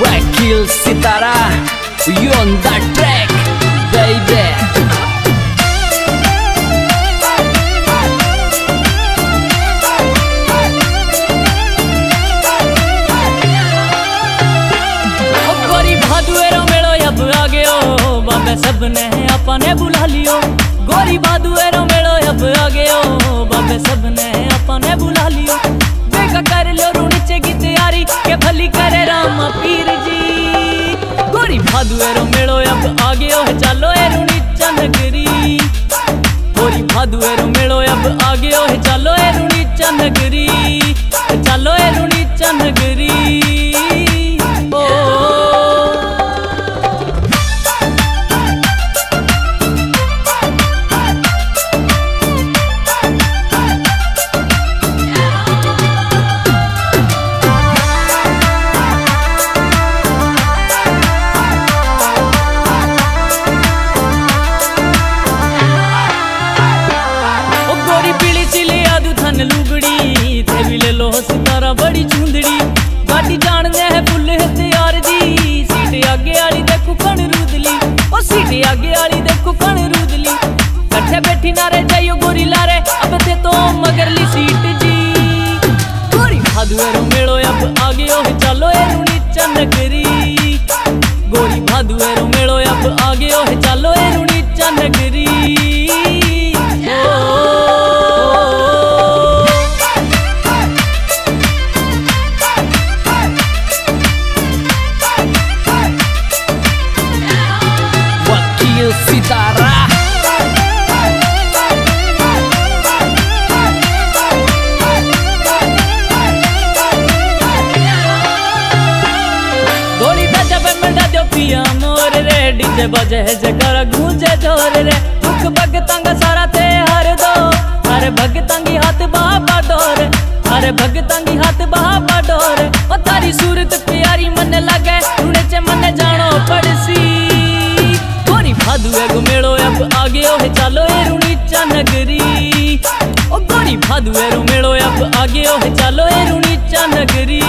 Vakil Sitara, you on the track, baby. सबने अपने बुला लियो गोरी भादुए रो मेलो अब आ गयो बाबे, सबने अपने बुला लियो देखा कर लो रू नीचे की तैयारी के भली करे राम पीर जी। गोरी भादुए रो मेलो अब आ गयो चलो ए रूनी चंदगिरी। गोरी भादुए रो मेलो अब आ गयो चलो ए रूनी चंदगिरी, चलो ए रूनी चंदगिरी। लुगड़ी थे ले लो सितारा बड़ी झुंदड़ी गाटी जानने है फुल हथियार दी। सीट आगे आली देखो कण रूदली और सीट आगे आली देखो कण रूदली कट्ठे बैठी नारे जाइयो गोरी लारे अब ते तो मगरली सीट जी। गोरी भादुए रो मेलो अब आ गयो चलो ए रूनी चंदगिरी। गोरी भादुए रो मेलो अब आ गयो चलो ए रूनी चंदगिरी। पिया मोर रे डीजे बजे है जगर गूंजे जोर रे दुख भगतंग सारा ते हर दो हर भगतंगी हाथ बाबा डोर हर भगतंगी हाथ बाबा डोर। ओ तारी सूरत प्यारी मन लगे उड़े चे मन जानो पड़सी। गोरी भादुए को मेलो अब आ गयो है चलो ए रूनी चंदगिरी। ओ गोरी भादुए रो मेलो अब आ गयो है चलो ए रूनी चंदगिरी।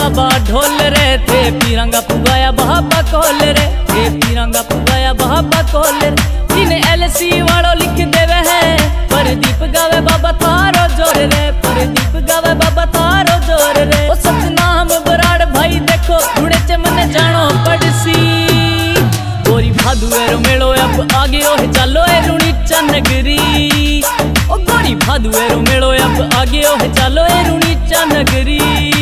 बाबा ढोल रे थे पीरंगा पुगाया बाबा कोल रे थे पीरंगा पुगाया बाबा कोल रे। तीन एलसी वालों लिख देवे है परदीप गावे बाबा थारो जोर रे परदीप गावे बाबा थारो जोर रे। ओ सतनाम बराड़ भाई देखो घुड़े चे मने जानो पड़सी। गोरी भादुए रो मेलो अब आ गयो है चलो ए रूनी चंदगिरी। ओ गोरी भादुए रो मेलो अब आ गयो है चलो ए रूनी चंदगिरी।